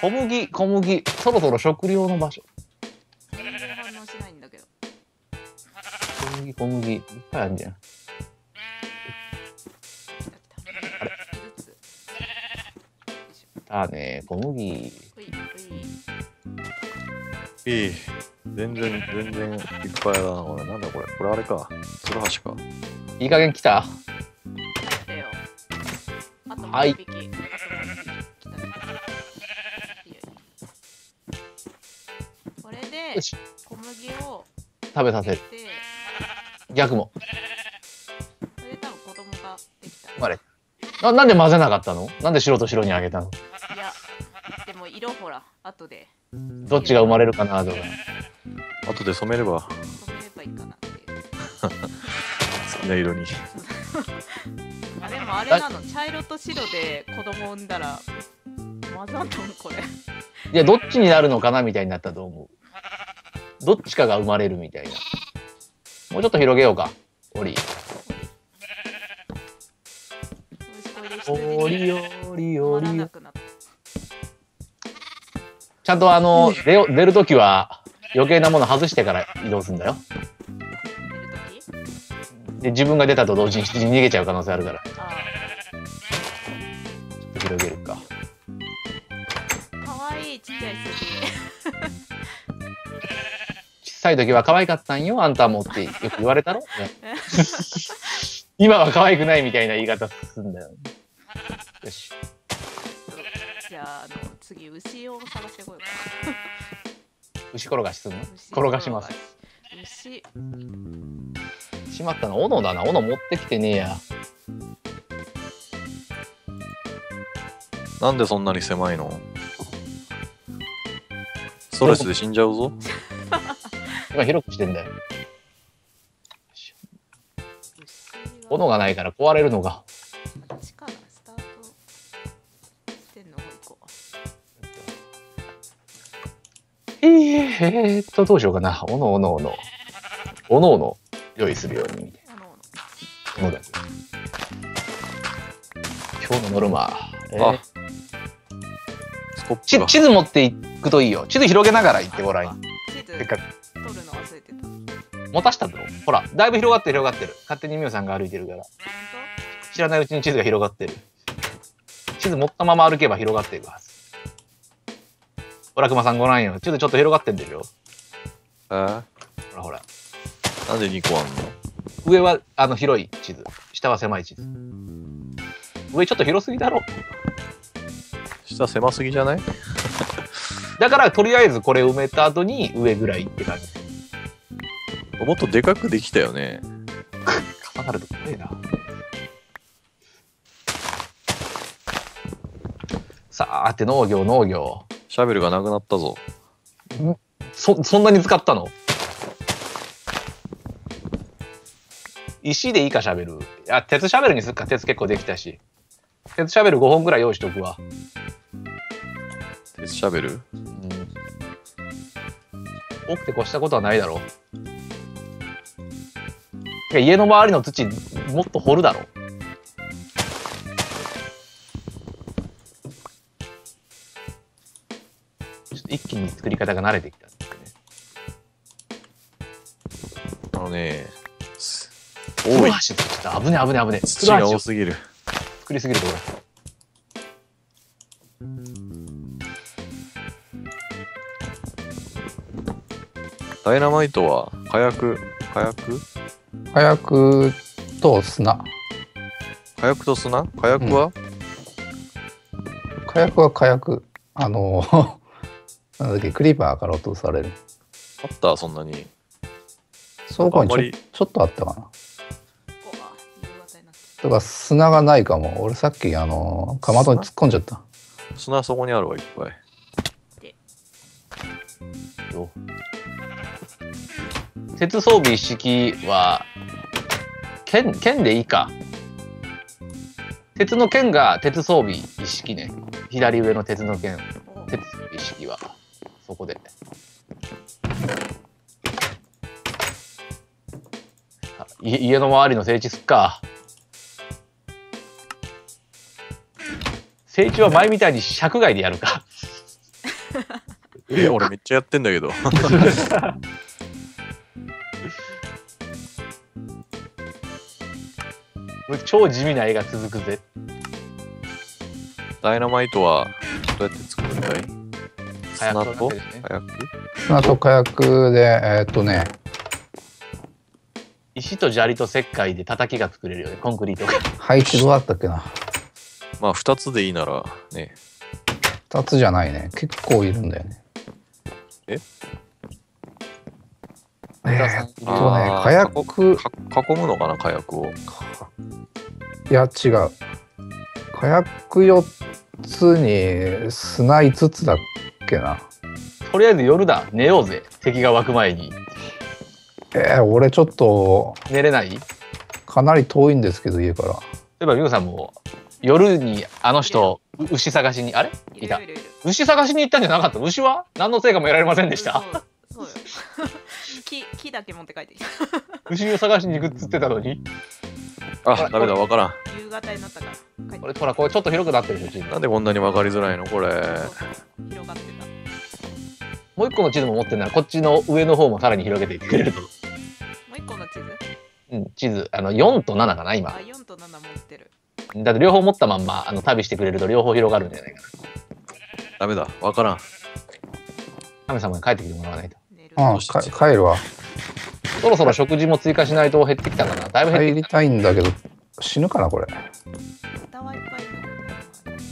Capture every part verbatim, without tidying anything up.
小麦、小麦、そろそろ食料の場所。反応しないんだけど。小麦、小麦、いっぱいあるじゃん。あーねー、小麦。いい。全然、全然いっぱいだな、これ。なんだこれ。これあれか。ツルハシか。いい加減来た。はい。これで小麦を食べさせる。逆も。これで多分子供ができた。あれ。な、なんで混ぜなかったの？なんで白と白にあげたの？いや、でも色ほら、後で。どっちが生まれるかなとか。後で染めれば。染めればいいかなっていう。好きな色に。あ、でもあれなの、茶色と白で子供産んだら混ざんのこれ。いや、どっちになるのかなみたいになったと思う。どっちかが生まれるみたいな。もうちょっと広げようか、オリ。オリオリオリ。ちゃんとあの出出るときは余計なもの外してから移動するんだよ。で自分が出たと同時に逃げちゃう可能性あるから。ちょっと広げるか。可愛いちっちゃい筋。小さい時は可愛かったんよ、あんたもってよく言われたろ。ね、今は可愛くないみたいな言い方すんだよ。よし。じゃあ、あの次牛を探してこようかな。牛転がしすんの？転がします。牛。しまったの斧だな。斧持ってきてねえや。なんでそんなに狭いの？ストレスで死んじゃうぞ。今広くしてんだよ。斧がないから壊れるのが。スタートしてんの？えーっとどうしようかな。斧斧斧。斧斧。用意するようにみたいな。今日のノルマ。地図持っていくといいよ。地図広げながら行ってごらん。せっかく。取るの忘れてた。持たしたぞ。ほら、だいぶ広がってる広がってる。勝手にミオさんが歩いてるから。知らないうちに地図が広がってる。地図持ったまま歩けば広がっていくはず。ほら、くまさんご覧よ。地図ちょっと広がってんでしょ。えー、ほらほら。なんでにこあんの？上はあの広い地図、下は狭い地図。上ちょっと広すぎだろ。下狭すぎじゃない？だからとりあえずこれ埋めた後に上ぐらいって感じ。もっとでかくできたよね。重なるとこねえな。さあって農業農業。シャベルがなくなったぞ。ん？そ、そんなに使ったの？石でいいか、シャベル。あ、鉄シャベルにするか。鉄結構できたし。鉄シャベルごほんぐらい用意しとくわ。鉄シャベル、うん、多くて越したことはないだろう。家の周りの土もっと掘るだろう。ちょっと一気に作り方が慣れてきたんですね。あのねー多い。ちょっと危ね危ね危ね。土が多すぎる。作りすぎるこれ。ダイナマイトは火薬火薬火薬と砂。火薬と砂？火薬は、うん、火薬は火薬。あのー、なんだっけ、クリーパーから落とされる。あったそんなに。倉庫にち ょ, ちょっとあったかな。だから砂がないかも。俺さっきあのかまどに突っ込んじゃった。砂そこにあるわいっぱい。鉄装備一式は剣、剣でいいか。鉄の剣が鉄装備一式ね。左上の鉄の剣、鉄装備一式はそこで。家の周りの整地すっか。整地は前みたいに尺外でやるか。え、俺めっちゃやってんだけど。超地味な絵が続くぜ。ダイナマイトはどうやって作るんだい？砂と火薬？砂と火薬で、えー、っとね。石と砂利と石灰で叩きが作れるよね、コンクリートが。配置どうだったっけな。まあふたつでいいならね。ふたつじゃないね、結構いるんだよね。え？えーっとね、火薬囲むのかな、火薬を。いや違う。火薬よっつに砂いつつだっけな。とりあえず夜だ、寝ようぜ、敵が湧く前に。えー、俺ちょっと寝れない？かなり遠いんですけど家から。例えばリュウさんも夜にあの人牛探しに、あれいた、牛探しに行ったんじゃなかった？牛は何の成果も得られませんでした。そうよ。木、木だけ持って帰ってきた。牛を探しに行くっつってたのに。あ、ダメだ、わからん。夕方になったから。これほら、これちょっと広くなってるでしょ。なんでこんなにわかりづらいのこれ。広がってた。もう一個の地図も持ってるなら、こっちの上の方もさらに広げていってくれると。もう一個の地図。うん、地図、あの四と七かな、今。あ、四と七持ってる。だって両方持ったまんま、あの旅してくれると、両方広がるんじゃないかな。ダメだ、わからん。神様に帰ってきてもらわないと。ああ、帰るわ。そろそろ食事も追加しないと減ってきたかな。だいぶ減ってきた。入りたいんだけど死ぬかなこれ。豚はいっぱいいる。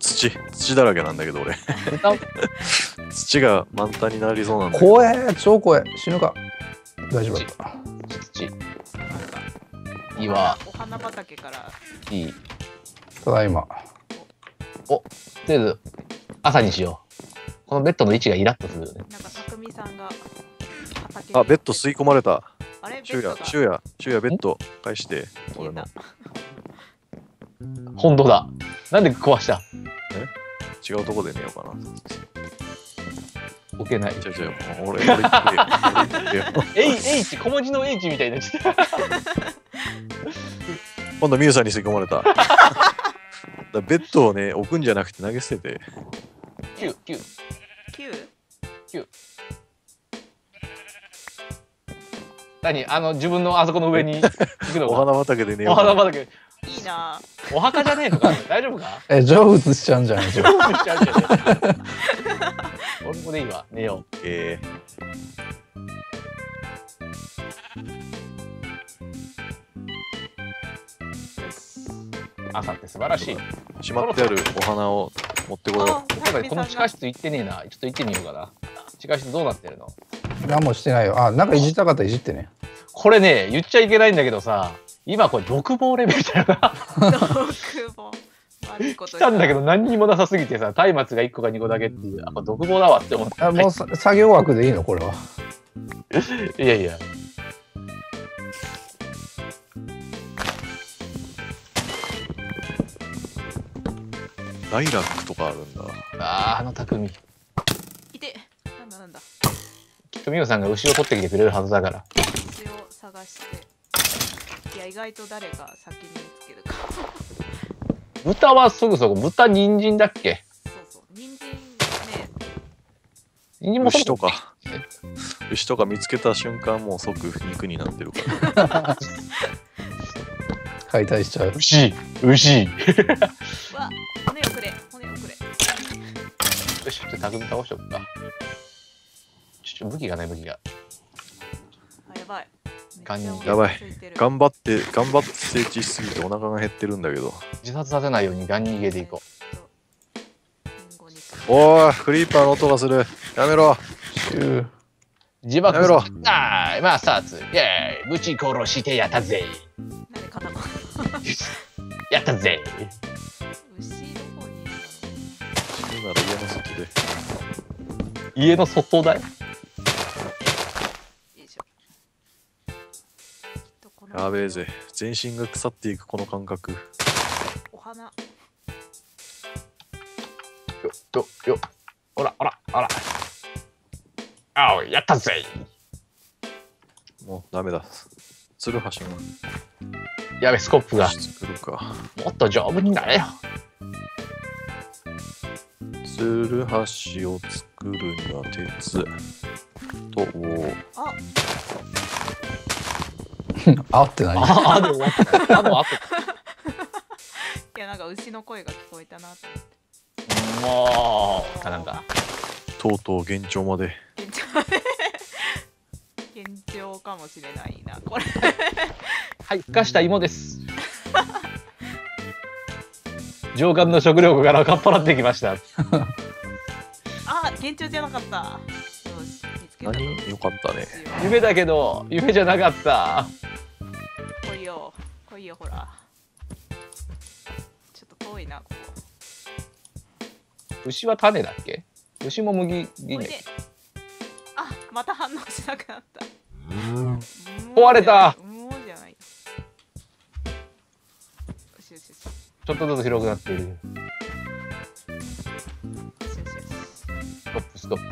土土だらけなんだけど俺。土が満タンになりそうなんだけど。怖え、超怖え、死ぬか。大丈夫だった。土。いいわ。お花畑から。いい。ただいま。お、とりあえず朝にしよう。このベッドの位置がイラッとするよね。なんか匠さんが。あ、ベッド吸い込まれた。シュウヤ、シュウヤ、シュウヤベッド返して。俺の。本当だ。なんで壊した？え？違うとこで寝ようかな。置けない。違う違う。俺、俺H、小文字の H みたいな。今度ミュウさんに吸い込まれた。ベッドをね、置くんじゃなくて投げ捨てて。九、九、九、九。何、あの自分のあそこの上に行くのお花畑でね。お花畑いいな。お墓じゃねえのか。大丈夫か。え、成仏しちゃうんじゃない。成仏しちゃうんじゃない。俺もでいいわ。寝よう。えー、朝って素晴らしい。しまってあるお花を持ってこよう。この地下室行ってねえな。ちょっと行ってみようかな。地下室どうなってるの？何もしてないよ。あ、なんかいじったかったらいじってね。これね、言っちゃいけないんだけどさ、今これ独房レベルだよな。独房。悪いこと。来たんだけど何にもなさすぎてさ、松明がいっこかにこだけっていう、あ、これ独房だわって思った。もう作業枠でいいのこれは。いやいや。ライラックとかあるんだ。ああ、あの匠。ミオさんが牛を取ってきてくれるはずだから。牛を探して。いや、意外と誰が先に見つけるか。豚はすぐそこ、豚人参だっけ。そうそう、人参ね。人参も牛とか。牛とか見つけた瞬間、もう即肉になってるから。解体しちゃう。牛、牛。わ、骨をくれ、骨をくれ。よし、ちょっと匠倒しとくか。武器がない武器が。あ、やばい。やばい。頑張って頑張って整地しすぎてお腹が減ってるんだけど。自殺させないようにガン逃げでいこう。おお、クリーパーの音がする。やめろ。自爆。やめろ。ああ、まあスターツ。イエーイ。ぶち殺してやったぜ。なんで肩も。やったぜ。牛の方にいるの。今の家の外で。家の外だよ。やべえぜ、全身が腐っていくこの感覚。お花。よっとよっ。ほらほらほら。あお、やったぜ。もうダメだ。ツルハシが。やべ、スコップが。作るか。もっと丈夫になれよ。ツルハシを作るには鉄とああって何？ああで終わった。あのあと。いやなんか牛の声が聞こえたなと思って。もうあなんかとうとう幻聴まで。幻聴かもしれないなこれ。はい孵化した芋です。上官の食料庫からかっぱらってきました。あ幻聴じゃなかった。何よかったね。夢だけど夢じゃなかった。来いよ来いよほら。ちょっと遠いなここ。牛は種だっけ？牛も麦いいね。あまた反応しなくなった。壊れた。ちょっとずつ広くなっている。ストップストップ。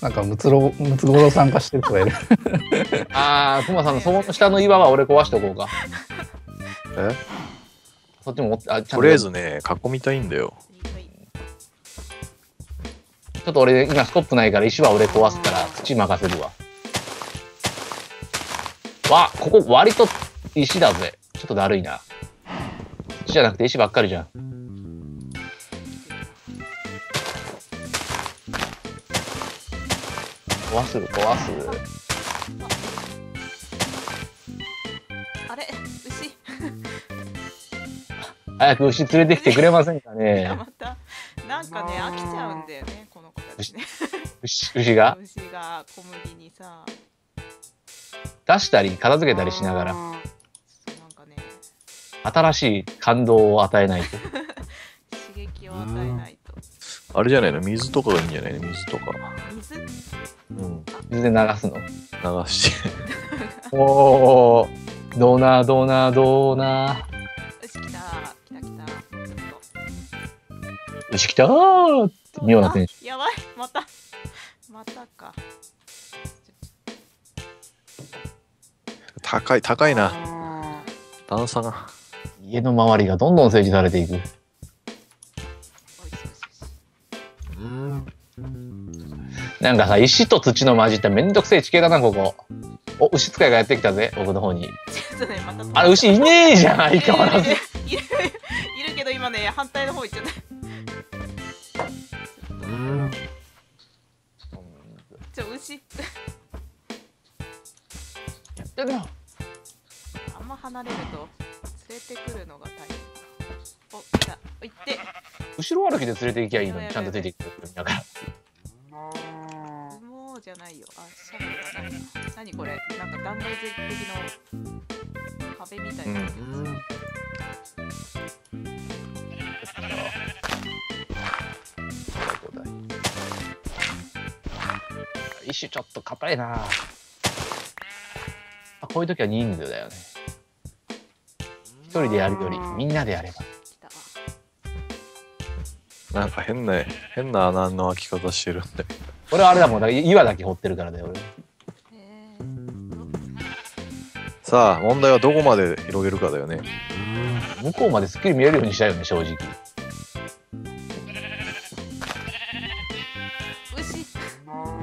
なんかムツロムツゴロウさん化してるとかいる。ああ、クマさんのその下の岩は俺壊しておこうか。え？そっちも持ってあちゃんと。とりあえずね囲みたいんだよ。ちょっと俺今スコップないから石は俺壊すから土任せるわ。わここ割と石だぜ。ちょっとだるいな。土じゃなくて石ばっかりじゃん。壊す壊す。あれ牛。早く牛連れてきてくれませんかね。いやまたなんかね飽きちゃうんだよねこの子たちね。牛牛が。牛が小麦にさ。出したり片付けたりしながら。なんかね。新しい感動を与えないと。刺激を与えないと。あれじゃないの水とかがいいんじゃないの水とか。水。うん、水で流すの流しておおドーナードーナードーナー牛きたきたきた牛きたーって妙な天使やばいまたまたか高い高いな段差が家の周りがどんどん整理されていくなんかさ石と土の混じっためんどくせえ地形だなここお牛使いがやってきたぜ僕の方にちょっとねまたあれ牛いねえじゃん相変わらずいるいるけど今ね反対の方行っちゃったうんちょ牛やってみろあんま離れると連れてくるのが大変お来た行って後ろ歩きで連れて行きゃいいのにちゃんと出てきてくるんだからじゃないよ。あ、シャベルがないな。何これ？なんか断崖絶壁の壁みたいな。石ちょっと硬いな。あ、こういう時は人数だよね。一人でやるよりみんなでやれば。なんか変な変な穴の開き方してるんで。俺はあれだもんだから岩だけ掘ってるからだよ俺。さあ問題はどこまで広げるかだよね。向こうまですっきり見えるようにしたいよね正直。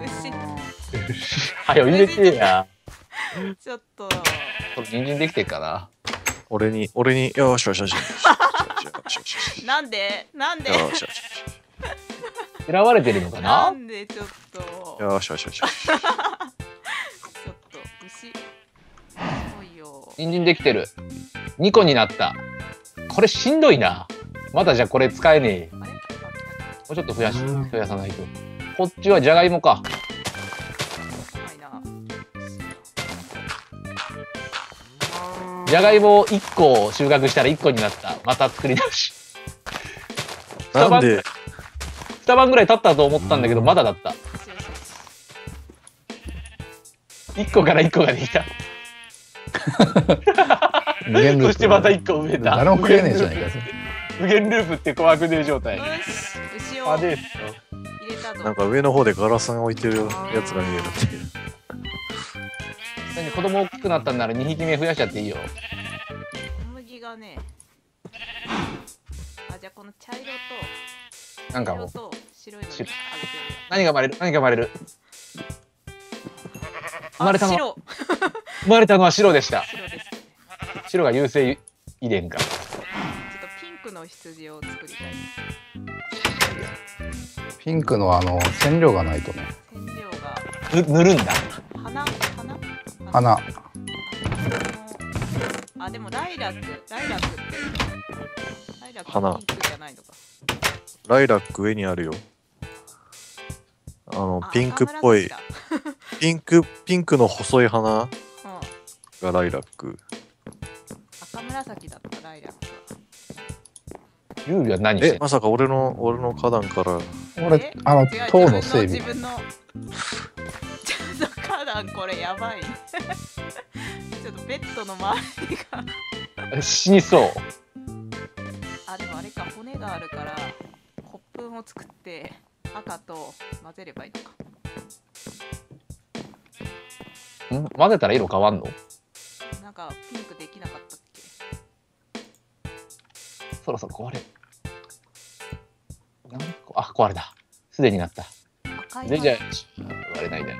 牛牛。はよ入れてや。ちょっと。これ人参できてっかな。俺に俺によしよしよし。なんでなんで。嫌われてるのかな。なんでちょっと。よしよしよし。ちょっと牛。そうよ。人参できてる。二個になった。これしんどいな。まだじゃこれ使えねえ。もうちょっと増やし増やさないと。こっちはじゃがいもか。じゃがいも一個を収穫したら一個になった。また作り直し。なんで。二晩ぐらい経ったと思ったんだけどまだだった。一個から一個ができた。そしてまた一個増えた。誰も食えねえじゃないか。無限ループって小悪で状態。あで。なんか上の方でガラスが置いてるやつが見えるっていう。子供大きくなったんなら二匹目増やしちゃっていいよ。小麦がね。あじゃあこの茶色と。なんか白いのね。何が生まれる？何が生まれる？生まれたのは生まれたのは白でした。白です。白が優勢遺伝か。ちょっとピンクの羊を作りたいです。ピンクのあの染料がないとね。染料が塗るんだ。花花花。あでもライラックライラックってライラックはピンクじゃないのか。ライラック上にあるよ。あのピンクっぽいピンクピンクの細い花がライラック。赤紫だったライラック。ユウリは何してんの？えまさか俺の俺の花壇から。俺あの塔の整備。自分の花壇これやばい。ちょっとベッドの周りが死にそう。あでもあれか骨があるから骨粉を作って。赤と混ぜればいいのか。うん、混ぜたら色変わんの？なんかピンクできなかったっけ？そろそろ壊れる。なんあ、壊れた。すでになった。赤いの。でじゃあ割れないで。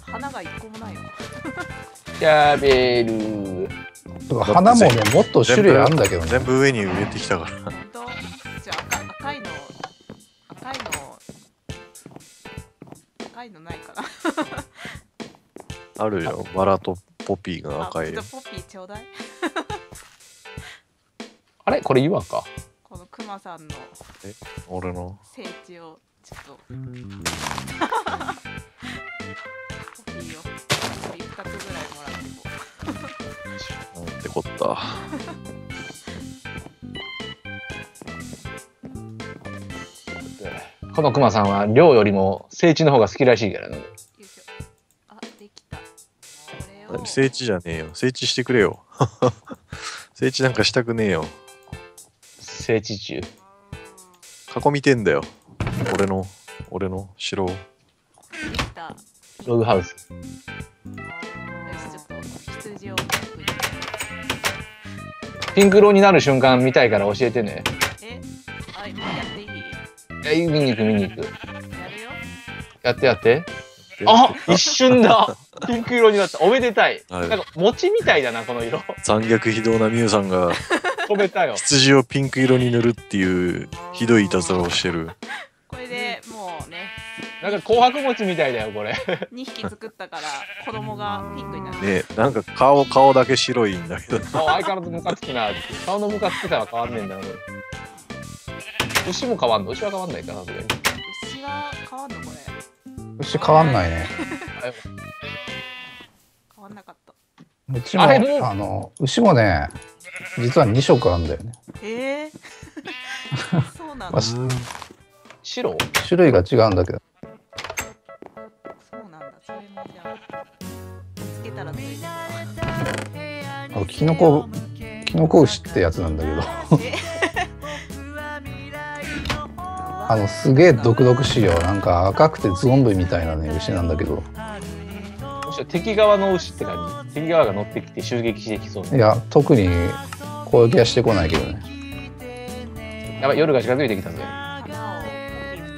花が一個もないよ。キャベル。花もねもっと種類あるんだけどね。全部上に植えてきたから。赤いのないかな。あるよ、バラとポピーが赤いよ。ポピーちょうだい。あれ、これ岩か。このクマさんの。え、俺の。聖地をちょっと。ポピーを。ふたつぐらいもらっても。なんてこった。このクマさんは量よりも聖地の方が好きらしいからね。あ、できた。これを聖地じゃねえよ。聖地してくれよ。聖地なんかしたくねえよ。聖地中。囲みてんだよ。俺の、俺の城を。できた。ログハウス。よし、ちょっと羊を。ピンク色になる瞬間見たいから教えてね。え、はい、もうやっていい？見に行く見に行く。やってやって。あ、一瞬だ。ピンク色になった。おめでたい。なんか餅みたいだなこの色。残虐非道なミュウさんが止めたよ。羊をピンク色に塗るっていうひどいいたずらをしてる。これでもうね。なんか紅白餅みたいだよこれ。二匹作ったから子供がピンクになる。ね、なんか顔顔だけ白いんだけど。顔相変わらずムカつきな。顔のムカつきさは変わんねえんだな。牛も変わんの？牛は変わんないかなそれ。牛は変わんのこれ。牛変わんないね。変わんなかった。うちもあの牛もね、実はにしょくあるんだよね。ええ。そうなんだ。白？種類が違うんだけど。そうなんだ。それもじゃあつけたらついてる。キノコキノコ牛ってやつなんだけど。あのすげえ毒々しいよ。なんか赤くてゾンビみたいなね牛なんだけど。敵側の牛って感じ。敵側が乗ってきて襲撃してきそう、ね。いや特に攻撃はしてこないけどね。やばい夜が近づいてきたぜ。花を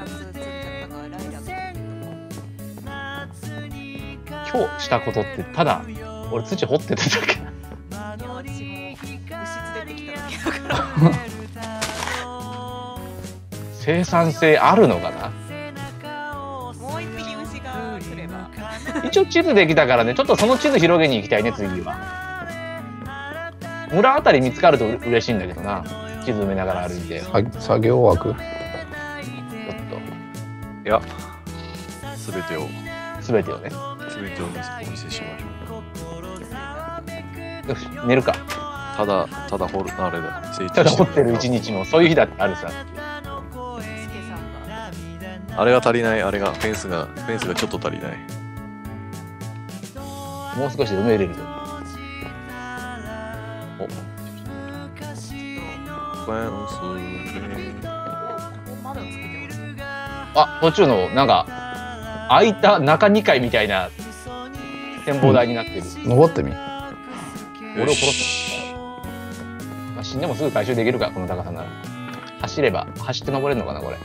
ふたつ釣っちゃったからライラック。今日したことってただ俺土掘ってただけ。いや私も牛連れてきただけだから。生産性あるのかな。もう一匹牛が来れば。一応地図できたからね、ちょっとその地図広げに行きたいね、次は。村あたり見つかると嬉しいんだけどな、地図埋めながら歩いて。作業枠。ちょっと。いや。すべてを。すべてをね。すべてをお見せしましょう。よし、寝るか。ただ、ただ掘る、あれだ。ただ掘ってる一日の、そういう日だってあるさ。あれが足りない、あれがフェンスがフェンスがちょっと足りない。もう少しで埋めれるぞ。お。フェンス。あ、途中のなんか空いた中にかいみたいな展望台になってる。うん、登ってみ。俺を殺す。死んでもすぐ回収できるかこの高さなら。走れば、走って登れるのかな、これ。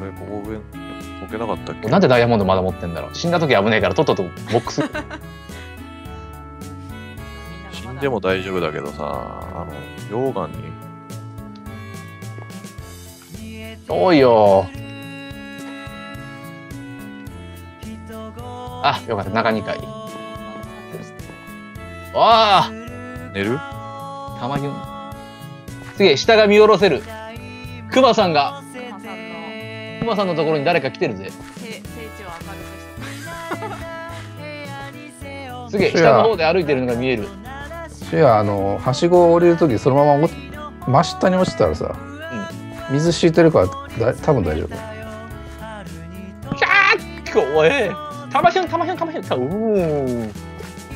俺、ここ上、置けなかったっけ。なんでダイヤモンドまだ持ってんだろう。死んだ時危ねえから、とっととボックス。死んでも大丈夫だけどさ、あの、溶岩に。おいよ。あ、よかった、中にかい。ああ。寝る。たまに。すげえ、下が見下ろせる。クマさんが。クマさんのところに誰か来てるぜ。すげえ、下の方で歩いてるのが見える。いや、あの、はしごを降りるとき、そのまま、真下に落ちたらさ。水敷いてるから、だ、多分大丈夫。キャー、怖え。たまひょん、たまひょん、たまひょん、た、うー。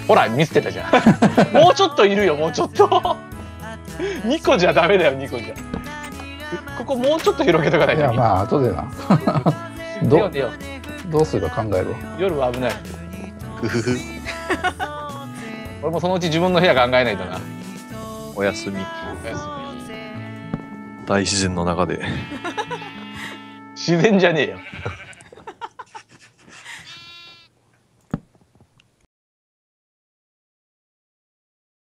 ほら、見捨てたじゃん。もうちょっといるよ、もうちょっと。二個じゃダメだよ、二個じゃ。ここもうちょっと広げとかないと。いや、まあ、後でな。どう、どうするか考える。夜は危ない。俺もそのうち自分の部屋考えないとな。おやすみ。おやすみ。大自然の中で自然じゃねえよ